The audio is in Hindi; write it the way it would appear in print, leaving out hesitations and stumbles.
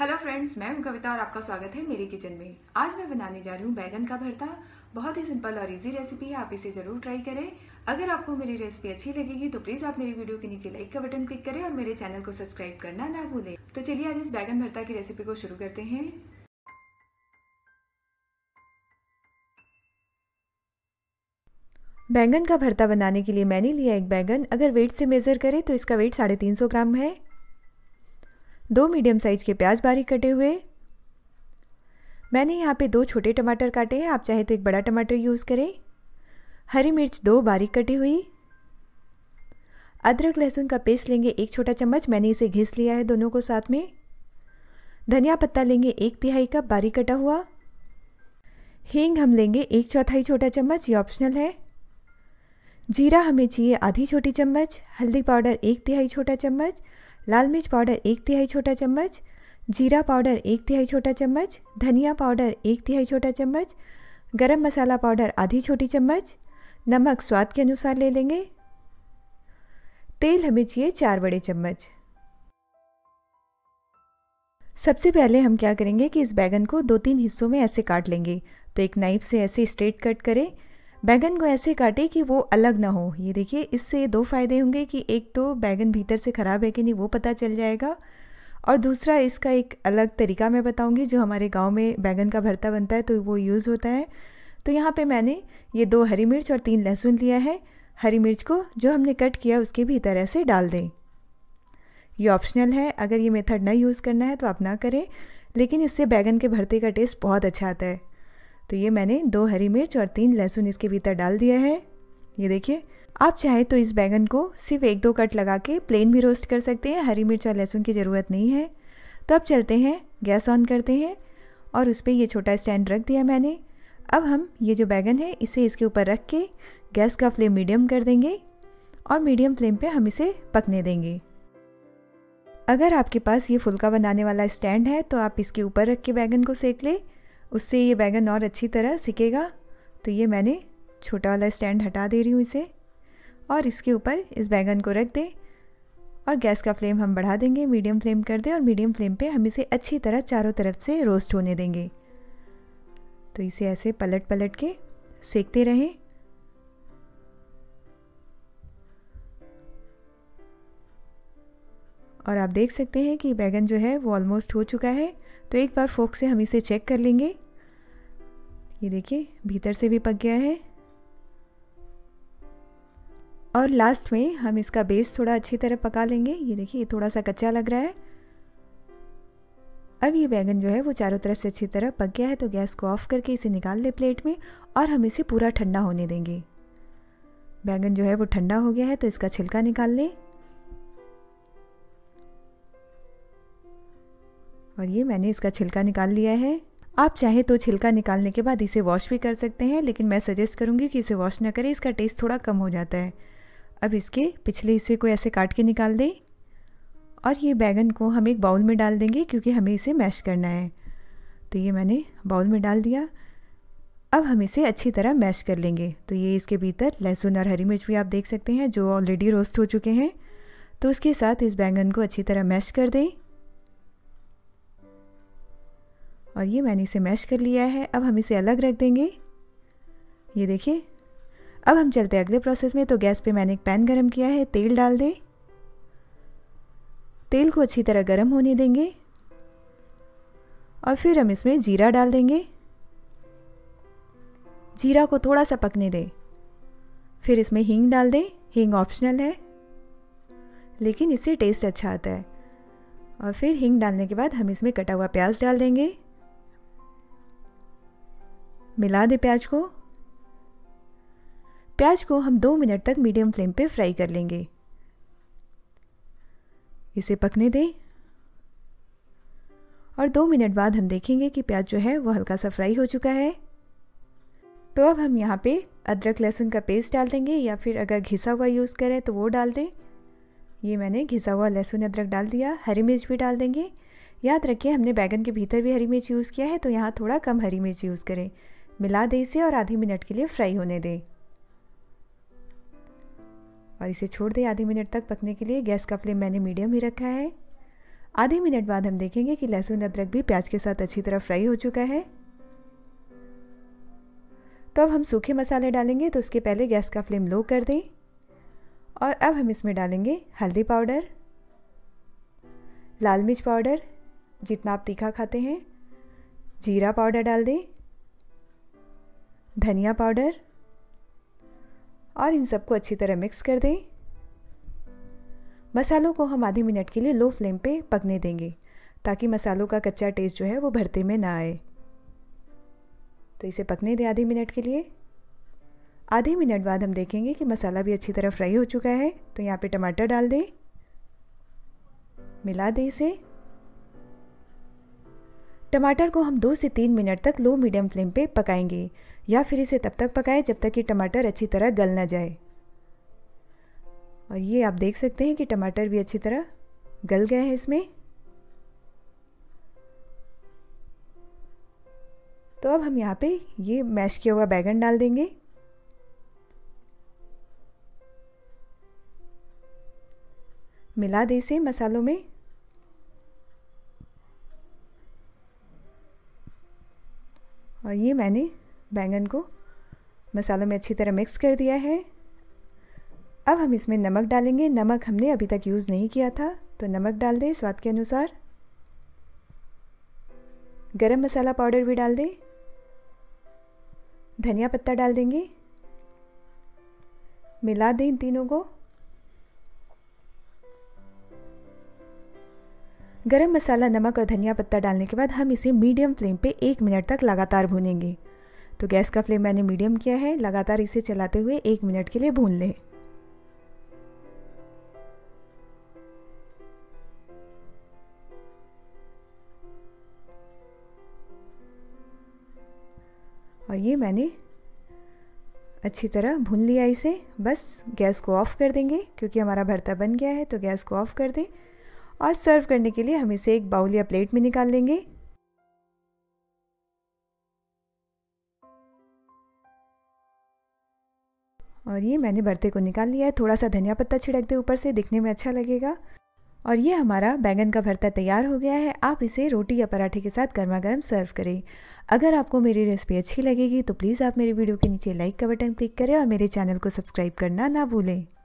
हेलो फ्रेंड्स, मैं हूं कविता और आपका स्वागत है मेरी किचन में। आज मैं बनाने जा रही हूं बैगन का भरता। बहुत ही सिंपल और इजी रेसिपी है, आप इसे ज़रूर ट्राई करें। अगर आपको मेरी रेसिपी अच्छी लगेगी तो प्लीज़ आप मेरी वीडियो के नीचे लाइक का बटन क्लिक करें और मेरे चैनल को सब्सक्राइब करना ना भूलें। तो चलिए आज इस बैगन भरता की रेसिपी को शुरू करते हैं। बैंगन का भरता बनाने के लिए मैंने लिया एक बैंगन। अगर वेट से मेज़र करें तो इसका वेट 350 ग्राम है। 2 मीडियम साइज़ के प्याज बारीक कटे हुए। मैंने यहाँ पे 2 छोटे टमाटर काटे हैं, आप चाहे तो एक बड़ा टमाटर यूज़ करें। हरी मिर्च 2 बारीक कटी हुई। अदरक लहसुन का पेस्ट लेंगे 1 छोटा चम्मच, मैंने इसे घिस लिया है दोनों को साथ में। धनिया पत्ता लेंगे 1/3 कप बारीक कटा हुआ। हींग हम लेंगे 1/4 छोटा चम्मच, ये ऑप्शनल है। जीरा हमें चाहिए आधी छोटी चम्मच। हल्दी पाउडर 1/3 छोटा चम्मच। लाल मिर्च पाउडर 1/3 छोटा चम्मच। जीरा पाउडर 1/3 छोटा चम्मच। धनिया पाउडर 1/3 छोटा चम्मच। गरम मसाला पाउडर आधी छोटी चम्मच। नमक स्वाद के अनुसार ले लेंगे। तेल हमें चाहिए 4 बड़े चम्मच। सबसे पहले हम क्या करेंगे कि इस बैगन को 2-3 हिस्सों में ऐसे काट लेंगे। तो एक नाइफ से ऐसे स्ट्रेट कट करें। बैगन को ऐसे काटे कि वो अलग ना हो। ये देखिए, इससे 2 फ़ायदे होंगे कि एक तो बैगन भीतर से ख़राब है कि नहीं वो पता चल जाएगा, और दूसरा इसका एक अलग तरीका मैं बताऊंगी जो हमारे गांव में बैगन का भरता बनता है तो वो यूज़ होता है। तो यहाँ पे मैंने ये 2 हरी मिर्च और 3 लहसुन लिया है। हरी मिर्च को जो हमने कट किया उसके भीतर ऐसे डाल दें। ये ऑप्शनल है, अगर ये मेथड ना यूज़ करना है तो आप ना करें, लेकिन इससे बैगन के भरते का टेस्ट बहुत अच्छा आता है। तो ये मैंने 2 हरी मिर्च और 3 लहसुन इसके भीतर डाल दिया है। ये देखिए, आप चाहे तो इस बैगन को सिर्फ 1-2 कट लगा के प्लेन भी रोस्ट कर सकते हैं, हरी मिर्च और लहसुन की ज़रूरत नहीं है। तो अब चलते हैं, गैस ऑन करते हैं और उस पर ये छोटा स्टैंड रख दिया मैंने। अब हम ये जो बैगन है इसे इसके ऊपर रख के गैस का फ्लेम मीडियम कर देंगे और मीडियम फ्लेम पर हम इसे पकने देंगे। अगर आपके पास ये फुल्का बनाने वाला स्टैंड है तो आप इसके ऊपर रख के बैगन को सेक लें, उससे ये बैगन और अच्छी तरह सिकेगा। तो ये मैंने छोटा वाला स्टैंड हटा दे रही हूँ इसे, और इसके ऊपर इस बैगन को रख दें और गैस का फ्लेम हम बढ़ा देंगे, मीडियम फ्लेम कर दें और मीडियम फ्लेम पे हम इसे अच्छी तरह चारों तरफ से रोस्ट होने देंगे। तो इसे ऐसे पलट पलट के सेकते रहें। और आप देख सकते हैं कि बैगन जो है वो ऑलमोस्ट हो चुका है। तो एक बार फोर्क से हम इसे चेक कर लेंगे। ये देखिए, भीतर से भी पक गया है। और लास्ट में हम इसका बेस थोड़ा अच्छी तरह पका लेंगे। ये देखिए, थोड़ा सा कच्चा लग रहा है। अब ये बैगन जो है वो चारों तरफ से अच्छी तरह पक गया है। तो गैस को ऑफ करके इसे निकाल लें प्लेट में और हम इसे पूरा ठंडा होने देंगे। बैगन जो है वो ठंडा हो गया है तो इसका छिलका निकाल लें। और ये मैंने इसका छिलका निकाल लिया है। आप चाहे तो छिलका निकालने के बाद इसे वॉश भी कर सकते हैं, लेकिन मैं सजेस्ट करूँगी कि इसे वॉश ना करें, इसका टेस्ट थोड़ा कम हो जाता है। अब इसके पिछले हिस्से को ऐसे काट के निकाल दें और ये बैगन को हम एक बाउल में डाल देंगे क्योंकि हमें इसे मैश करना है। तो ये मैंने बाउल में डाल दिया। अब हम इसे अच्छी तरह मैश कर लेंगे। तो ये इसके भीतर लहसुन और हरी मिर्च भी आप देख सकते हैं जो ऑलरेडी रोस्ट हो चुके हैं। तो उसके साथ इस बैगन को अच्छी तरह मैश कर दें। और ये मैंने इसे मैश कर लिया है। अब हम इसे अलग रख देंगे। ये देखिए, अब हम चलते हैं अगले प्रोसेस में। तो गैस पे मैंने एक पैन गरम किया है, तेल डाल दें। तेल को अच्छी तरह गरम होने देंगे और फिर हम इसमें जीरा डाल देंगे। जीरा को थोड़ा सा पकने दें। फिर इसमें हींग डाल दें। हींग ऑप्शनल है, लेकिन इससे टेस्ट अच्छा आता है। और फिर हींग डालने के बाद हम इसमें कटा हुआ प्याज डाल देंगे। मिला दें प्याज को। प्याज को हम 2 मिनट तक मीडियम फ्लेम पे फ्राई कर लेंगे। इसे पकने दें और 2 मिनट बाद हम देखेंगे कि प्याज जो है वो हल्का सा फ्राई हो चुका है। तो अब हम यहाँ पे अदरक लहसुन का पेस्ट डाल देंगे, या फिर अगर घिसा हुआ यूज़ करें तो वो डाल दें। ये मैंने घिसा हुआ लहसुन अदरक डाल दिया। हरी मिर्च भी डाल देंगे। याद रखिए, हमने बैगन के भीतर भी हरी मिर्च यूज़ किया है, तो यहाँ थोड़ा कम हरी मिर्च यूज़ करें। मिला दें इसे और आधे मिनट के लिए फ्राई होने दें और इसे छोड़ दें आधे मिनट तक पकने के लिए। गैस का फ्लेम मैंने मीडियम ही रखा है। आधे मिनट बाद हम देखेंगे कि लहसुन अदरक भी प्याज के साथ अच्छी तरह फ्राई हो चुका है। तो अब हम सूखे मसाले डालेंगे, तो उसके पहले गैस का फ्लेम लो कर दें। और अब हम इसमें डालेंगे हल्दी पाउडर, लाल मिर्च पाउडर जितना आप तीखा खाते हैं, जीरा पाउडर डाल दें, धनिया पाउडर, और इन सबको अच्छी तरह मिक्स कर दें। मसालों को हम आधे मिनट के लिए लो फ्लेम पे पकने देंगे ताकि मसालों का कच्चा टेस्ट जो है वो भरते में ना आए। तो इसे पकने दें आधे मिनट के लिए। आधे मिनट बाद हम देखेंगे कि मसाला भी अच्छी तरह फ्राई हो चुका है। तो यहाँ पे टमाटर डाल दें, मिला दें इसे। टमाटर को हम 2 से 3 मिनट तक लो मीडियम फ्लेम पे पकाएंगे, या फिर इसे तब तक पकाएं जब तक कि टमाटर अच्छी तरह गल ना जाए। और ये आप देख सकते हैं कि टमाटर भी अच्छी तरह गल गए हैं इसमें। तो अब हम यहाँ पे ये मैश किया हुआ बैंगन डाल देंगे। मिला दें इसे मसालों में। और ये मैंने बैंगन को मसालों में अच्छी तरह मिक्स कर दिया है। अब हम इसमें नमक डालेंगे। नमक हमने अभी तक यूज़ नहीं किया था, तो नमक डाल दें स्वाद के अनुसार। गरम मसाला पाउडर भी डाल दें। धनिया पत्ता डाल देंगे। मिला दें इन तीनों को। गरम मसाला, नमक और धनिया पत्ता डालने के बाद हम इसे मीडियम फ्लेम पे 1 मिनट तक लगातार भूनेंगे। तो गैस का फ्लेम मैंने मीडियम किया है। लगातार इसे चलाते हुए 1 मिनट के लिए भून लें। और ये मैंने अच्छी तरह भून लिया इसे। बस गैस को ऑफ कर देंगे क्योंकि हमारा भरता बन गया है। तो गैस को ऑफ कर दें और सर्व करने के लिए हम इसे एक बाउल या प्लेट में निकाल लेंगे। और ये मैंने भरते को निकाल लिया है। थोड़ा सा धनिया पत्ता छिड़क दें ऊपर से, दिखने में अच्छा लगेगा। और ये हमारा बैंगन का भरता तैयार हो गया है। आप इसे रोटी या पराठे के साथ गर्मा गर्म सर्व करें। अगर आपको मेरी रेसिपी अच्छी लगेगी तो प्लीज़ आप मेरे वीडियो के नीचे लाइक का बटन क्लिक करें और मेरे चैनल को सब्सक्राइब करना ना भूलें।